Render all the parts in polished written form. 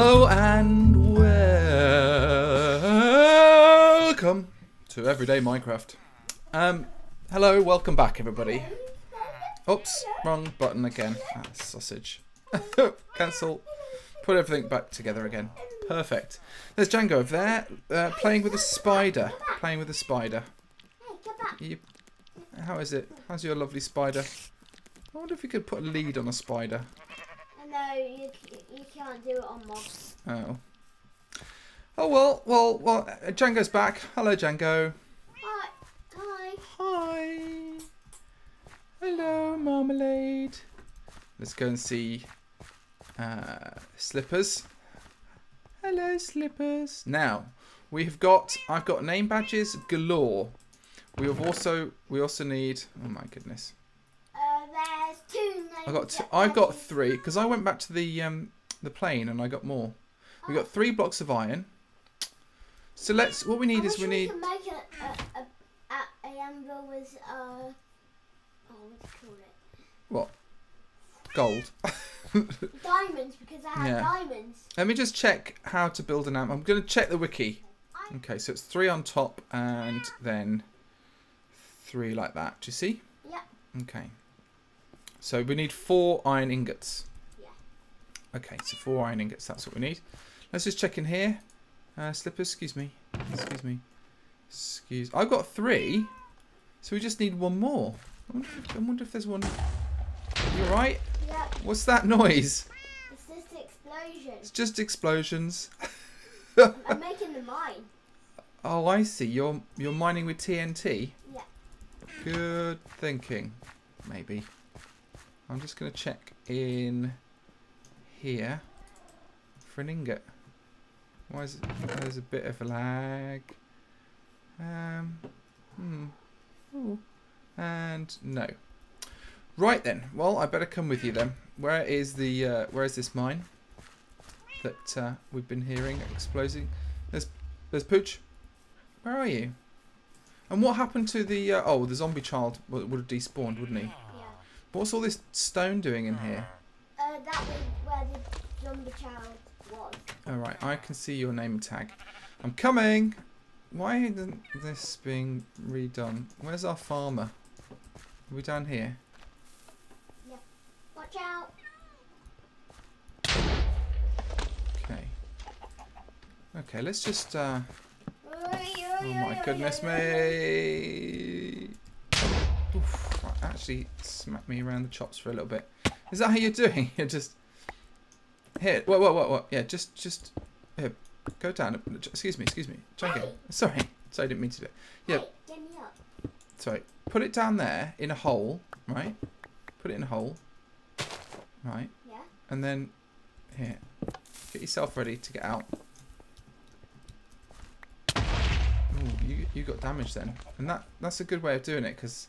Hello and welcome to Everyday Minecraft. Hello, welcome back everybody. Oops, wrong button again. Ah, sausage. Cancel. Put everything back together again. Perfect. There's Django over there, playing with a spider. Playing with a spider. How is it? How's your lovely spider? I wonder if you could put a lead on a spider. No, you can't do it on mobs. Oh. Oh, well, Django's back. Hello, Django. Hi. Hi. Hi. Hello, Marmalade. Let's go and see Slippers. Hello, Slippers. Now, we have got, I've got name badges galore. We also need, oh my goodness. There's two. I've got three because I went back to the plane and I got more. We got 3 blocks of iron. So let's. What we need is we need. Can make a anvil with oh, what do you call it? What? Gold. Diamonds, because I have diamonds. Let me just check how to build an anvil. I'm going to check the wiki. Okay, so it's 3 on top and then 3 like that. Do you see? Yeah. Okay. So we need 4 iron ingots. Yeah. Okay, so 4 iron ingots, that's what we need. Let's just check in here. Slippers, excuse me. Excuse me. Excuse. I've got 3. So we just need 1 more. I wonder if there's one. You alright? Yeah. What's that noise? It's just explosions. It's just explosions. I'm making the mine. Oh, I see. You're mining with TNT? Yeah. Good thinking. Maybe. I'm just going to check in here for an ingot. Why is it, there's a bit of a lag. Ooh. And no. Right then. Well, I better come with you then. Where is the this mine that we've been hearing exploding? There's Pooch. Where are you? And what happened to the oh, the zombie child would have despawned, wouldn't he? What's all this stone doing in here? That was where the zombie child was. Alright, I can see your name tag. I'm coming! Why isn't this being redone? Where's our farmer? Are we down here? Yeah. Watch out! Okay. Okay, let's just... oh my goodness me! Oof. Actually smack me around the chops for a little bit. Is that how you're doing? You're just here. What? Yeah, just here. Go down. Excuse me. Django. Sorry, I didn't mean to do it. Yeah. Hey, get me up. Sorry. Put it down there in a hole, right? Put it in a hole, right? Yeah. And then here. Get yourself ready to get out. Ooh, you got damaged then, and that's a good way of doing it because.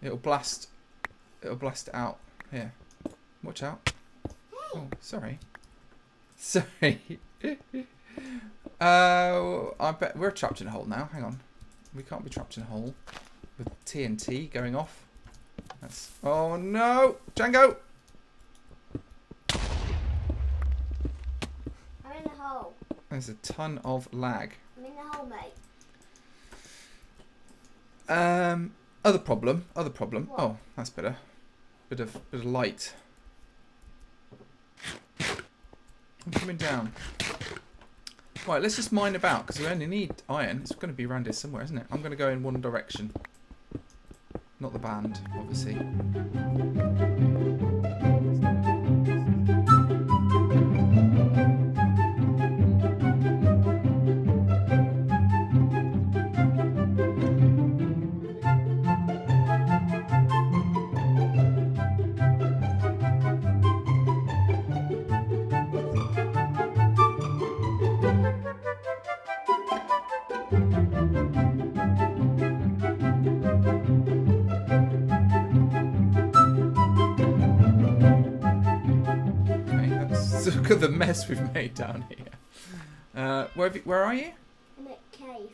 It'll blast it out. Here. Watch out. Oh, sorry. I bet we're trapped in a hole now. Hang on. We can't be trapped in a hole with TNT going off. That's... Oh no, Django. I'm in the hole. There's a ton of lag. I'm in the hole, mate. Other problem. What? Oh, that's better. Bit of light. I'm coming down. Right, let's just mine about because we only need iron. It's going to be around here somewhere, isn't it? I'm going to go in one direction. Not the band, obviously. Look at the mess we've made down here. Where are you? In a cave.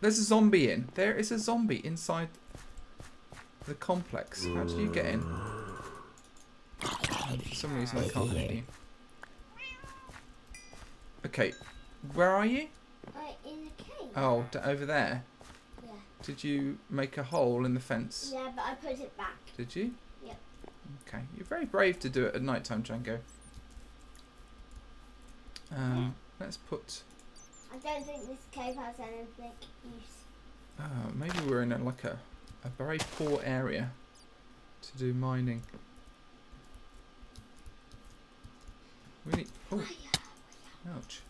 There's a zombie in. There is a zombie inside the complex. How did you get in? For some reason I can't hear you. Okay, where are you? In the cave. Oh, over there? Yeah. Did you make a hole in the fence? Yeah, but I put it back. Did you? Yep. Okay, you're very brave to do it at night time, Django. Let's put... I don't think this cave has anything use. Oh, maybe we're in a very poor area to do mining. We need... Oh. Ouch.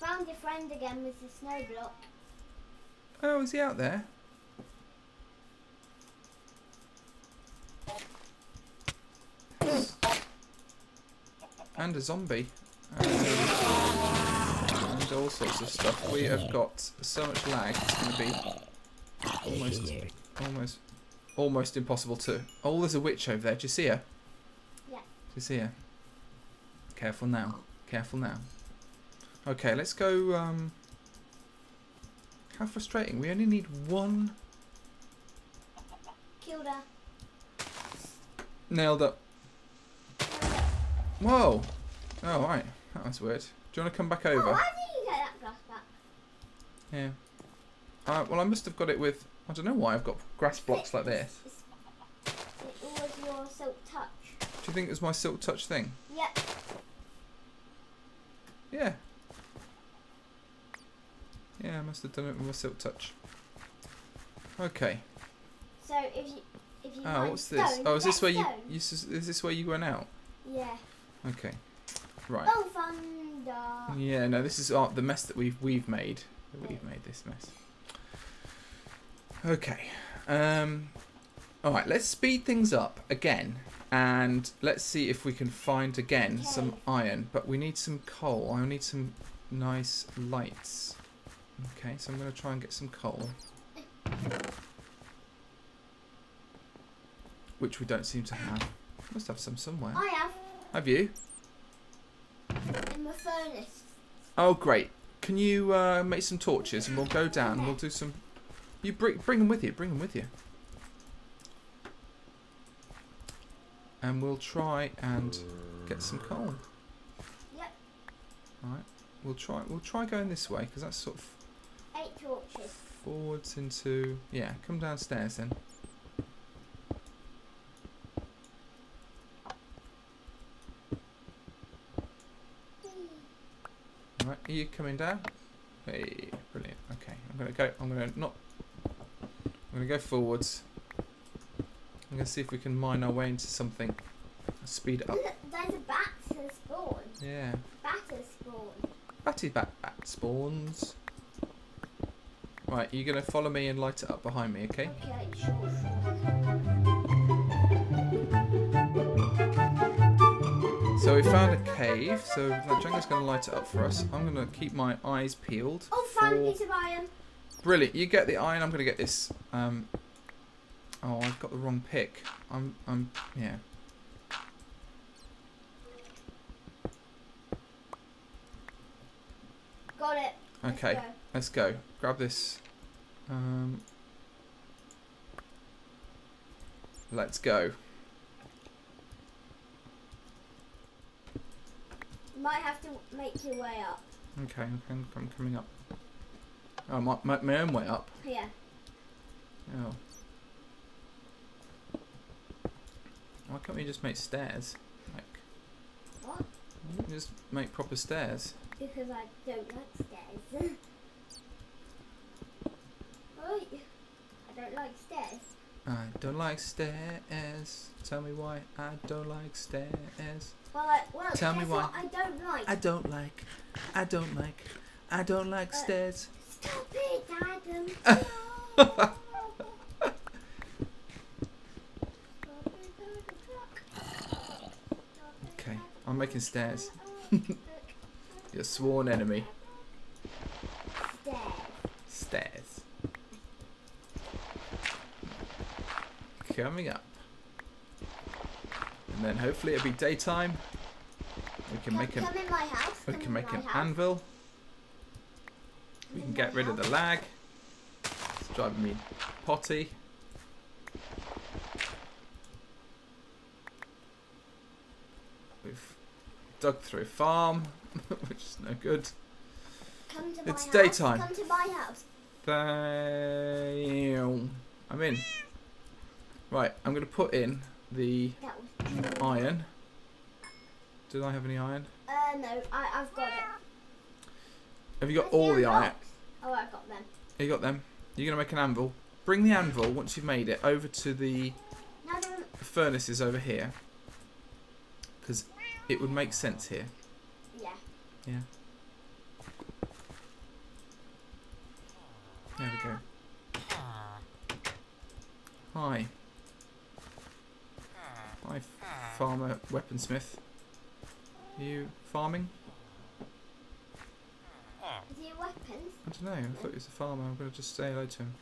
Found your friend again with the snow block. Oh, is he out there? And a zombie. And all sorts of stuff. We have got so much lag, it's going to be almost impossible to... Oh, there's a witch over there. Do you see her? Yeah. Do you see her? Careful now. Careful now. Okay, let's go... How frustrating. We only need one... Killed her. Nailed up. Whoa! Oh, right. That was weird. Do you want to come back over? Oh, how did you get that grass back? Yeah. Well, I must have got it with... I don't know why I've got grass blocks like this. It was your silk touch. Do you think it was my silk touch thing? Yep. Yeah. Yeah, I must have done it with my silk touch. Okay. So if you oh, what's stone, this? Oh, is this where you is this where you went out? Yeah. Okay. Right. Oh, thunder. Yeah, no, this is the mess that we've made. We've made this mess. Okay. All right, let's speed things up again. And let's see if we can find again some iron, but we need some coal. I need some nice lights. Okay, so I'm going to try and get some coal, which we don't seem to have. Must have some somewhere. I have. Have you? In my furnace. Oh great! Can you make some torches, and we'll go down. Okay. We'll do some. You bring them with you. Bring them with you. And we'll try and get some coal. Yep. All right. We'll try going this way because that's sort of. 8 torches. Forwards into Come downstairs then. All right. Are you coming down? Hey, brilliant. Okay. I'm gonna go forwards. I'm going to see if we can mine our way into something. Speed it up. There's a bat that spawns. Yeah. Batter spawn. Batty bat spawns. Right, you're going to follow me and light it up behind me, okay? Okay, sure. So we found a cave, so Django's going to light it up for us. I'm going to keep my eyes peeled. Oh, found a piece of iron. Brilliant. You get the iron, I'm going to get this. Oh, I've got the wrong pick. Yeah. Got it. Okay, let's go. Grab this. Let's go. You might have to make your way up. Okay, I'm coming up. Oh, my own way up? Yeah. Oh. Why can't we just make stairs? Like, what? Why don't we just make proper stairs? Because I don't like stairs. I don't like stairs. I don't like stairs. Tell me why I don't like stairs. Well, tell me why I don't like. I don't like stairs. Stop it, Adam. No. I'm making stairs. Your sworn enemy. Stairs. Coming up. And then hopefully it'll be daytime. We can make an anvil. We can get rid of the lag. It's driving me potty. Dug through farm, which is no good. Come to it's daytime. Come to my house. I'm in. Right, I'm going to put in the iron. Did I have any iron? No, I've got it. Have you got all the iron? Oh, I've got them. You got them? You're going to make an anvil. Bring the anvil, once you've made it, over to the furnaces over here. Because it would make sense here. Yeah. Yeah. There we go. Hi. Hi, farmer weaponsmith. Are you farming? Is he a weapons? I don't know. I thought he was a farmer. I'm going to just say hello to him.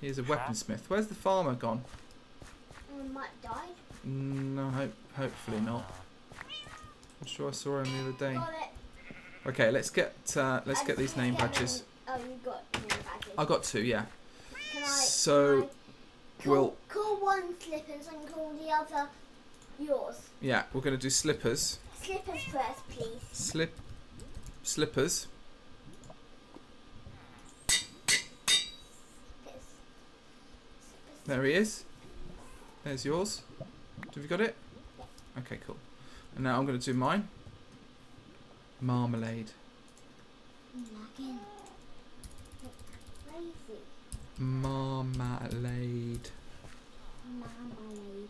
He's a weaponsmith. Where's the farmer gone? Might die. No, hopefully not. I'm sure I saw him the other day. Okay, let's get these name badges. Oh, you got name badges. I got two, yeah. So we'll call one Slippers and call the other yours. Yeah, we're going to do Slippers. Slippers first, please. Slippers. There he is. There's yours. Have you got it? Okay, cool. And now I'm going to do mine. Marmalade. Marmalade. Marmalade.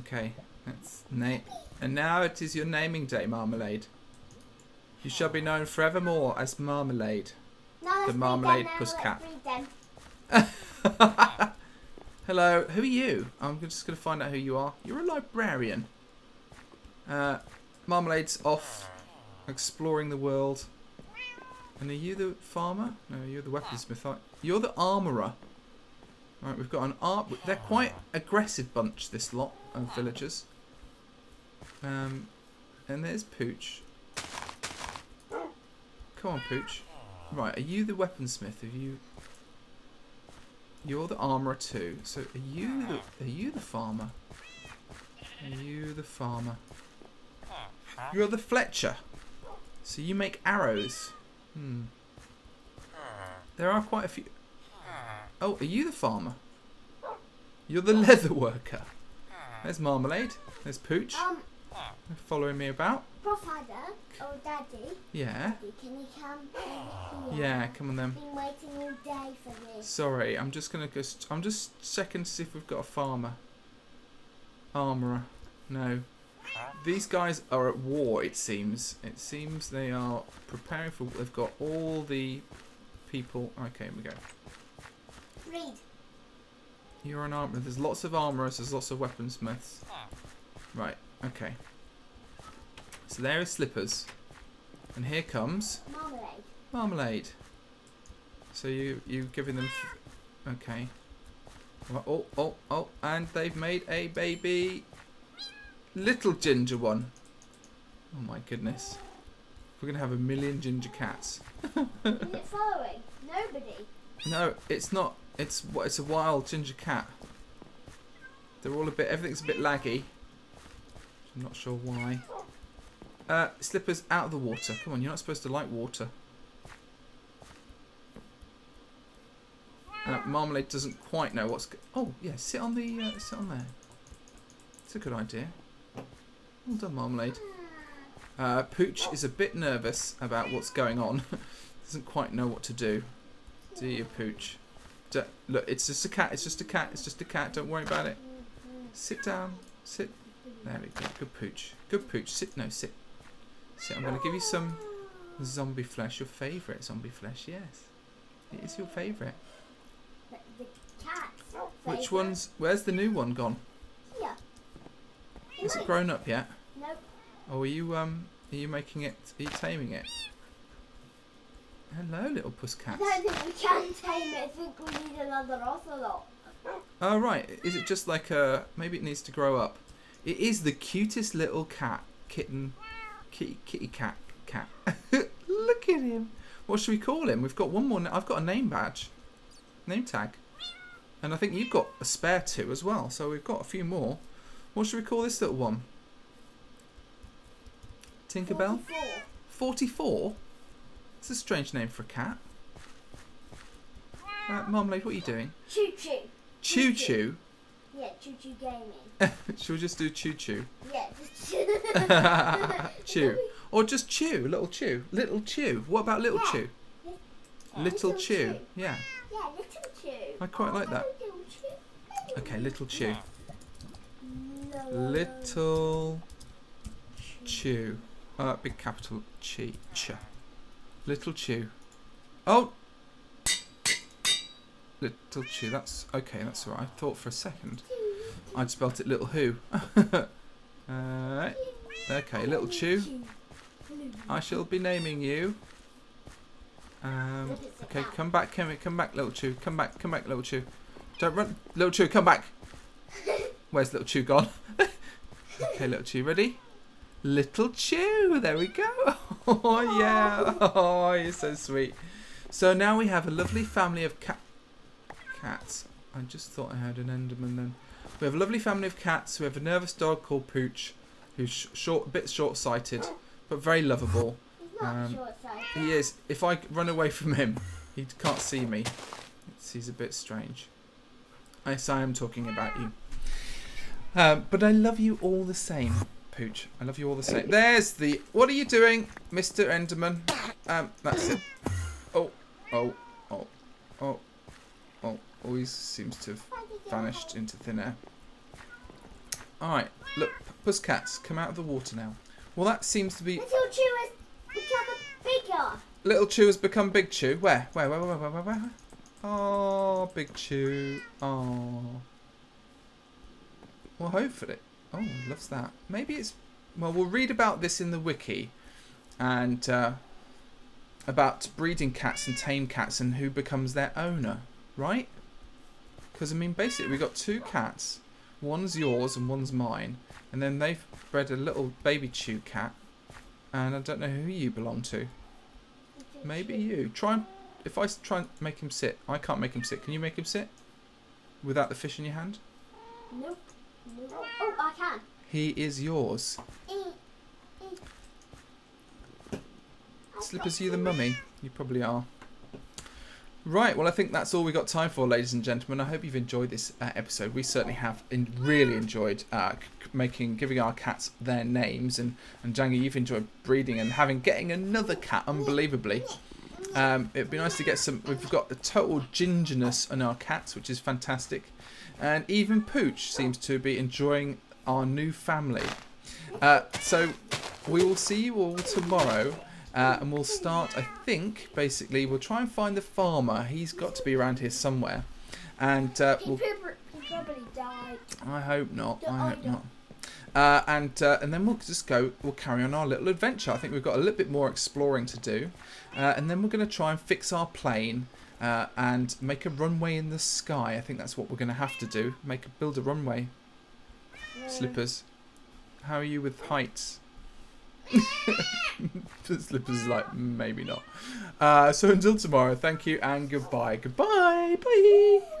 Okay, that's name. And now it is your naming day, Marmalade. You shall be known forevermore as Marmalade, the Marmalade Pusscat. Hello, who are you? I'm just going to find out who you are. You're a librarian. Marmalade's off exploring the world. And are you the farmer? No, you're the weaponsmith. You're the armourer. Right, we've got an art. They're quite aggressive bunch, this lot of villagers. And there's Pooch. Come on, Pooch. Right, are you the weaponsmith? Have you? You're the armourer too. So are you the farmer? Are you the farmer? You're the Fletcher. So you make arrows. Hmm. There are quite a few. Oh, are you the farmer? You're the leather worker. There's Marmalade. There's Pooch. They're following me about. Professor, or Daddy. Yeah. Daddy, can you come here? Yeah, come on then. Been waiting all day for me. Sorry, I'm just gonna go. I'm just checking to see if we've got a farmer. Armourer. No. These guys are at war. It seems. It seems they are preparing for. They've got all the people. Okay, here we go. Read. You're an armourer. There's lots of armourers. There's lots of weaponsmiths. Right. Okay. So there is Slippers, and here comes Marmalade. Marmalade. So you giving them? Okay. Oh! And they've made a baby, little ginger one. Oh my goodness! We're gonna have 1 million ginger cats. Is it following? Nobody. No, it's not. It's a wild ginger cat. They're all a bit. Everything's a bit laggy. I'm not sure why. Slippers out of the water. Come on, you're not supposed to like water. Marmalade doesn't quite know what's. Oh yeah, sit on there. It's a good idea. Well done, Marmalade. Pooch is a bit nervous about what's going on. Doesn't quite know what to do. Do you, Pooch? Look, it's just a cat. It's just a cat. It's just a cat. Don't worry about it. Sit down. Sit. There we go. Good Pooch. Good Pooch. Sit. No, sit. Sit. I'm going to give you some zombie flesh. Your favourite zombie flesh. Yes. It is your favourite. But the cat's favourite. Which one's... Where's the new one gone? Here. Is it grown up yet? Nope. Oh, are you making it... Are you taming it? Hello, little pusscat. I don't think we can tame it. I think we need another ocelot. Oh, right. Is it just like a... Maybe it needs to grow up. It is the cutest little cat, kitty cat. Look at him. What should we call him? We've got one more. I've got a name badge, name tag, and I think you've got a spare two as well. So we've got a few more. What should we call this little one? Tinkerbell? 44? It's a strange name for a cat. Right, Marmalade, what are you doing? Choo Choo. Choo Choo? Yeah, Choo Choo Gaming. Should we just do Choo Choo? Yeah, just Choo. Chew. Or just Chew, Little Chew. Little Chew. What about Little Chew? Little Chew. Yeah. Yeah, Little Chew. I quite like that. Okay, Little Chew. Little Chew. Big capital Chew. Little Chew. Oh! Little Chew, that's okay, that's alright. I thought for a second I'd spelt it Little Who. Okay, Little Chew. I shall be naming you. Okay, come back, come back, Little Chew. Come back, Little Chew. Don't run. Little Chew, come back. Where's Little Chew gone? Okay, Little Chew, ready? Little Chew, there we go. Oh, yeah. Oh, you're so sweet. So now we have a lovely family of cats. I just thought I heard an Enderman then. We have a lovely family of cats. We have a nervous dog called Pooch, who's a bit short-sighted, but very lovable. He's not short-sighted. He is. If I run away from him, he can't see me. He's a bit strange. Yes, I am talking about you. But I love you all the same, Pooch. I love you all the same. There's the... What are you doing, Mr. Enderman? That's it. Oh, oh, oh, oh, oh. Always seems to have vanished into thin air. Alright, look, Pusscats, come out of the water now. Well, that seems to be... Little Chew has become bigger. Little Chew has become Big Chew. Where? Where? Oh, Big Chew. Oh. Well, hopefully. Oh, he loves that. Maybe it's... Well, we'll read about this in the wiki. And about breeding cats and tame cats and who becomes their owner. Right? Because, I mean, basically, we've got two cats. One's yours and one's mine. And then they've bred a little baby Chew cat. And I don't know who you belong to. Maybe you. Try and... If I try and make him sit, I can't make him sit. Can you make him sit? Without the fish in your hand? Nope. Oh, I can. He is yours. Slippers, you the mummy? You probably are. Right, well, I think that's all we got time for, ladies and gentlemen. I hope you've enjoyed this episode. We certainly have really enjoyed giving our cats their names. And Django, you've enjoyed breeding and getting another cat, unbelievably. It'd be nice to get some. We've got a total gingerness on our cats, which is fantastic, and even Pooch seems to be enjoying our new family. So we will see you all tomorrow, and we'll start. I think basically we'll try and find the farmer. He's got to be around here somewhere, and he probably died. I hope not. I hope not. And then we'll just go, we'll carry on our little adventure. I think we've got a little bit more exploring to do. And then we're going to try and fix our plane and make a runway in the sky. I think that's what we're going to have to do. Build a runway. Slippers, how are you with heights? Slippers is like, maybe not. So until tomorrow, thank you and goodbye. Goodbye. Bye.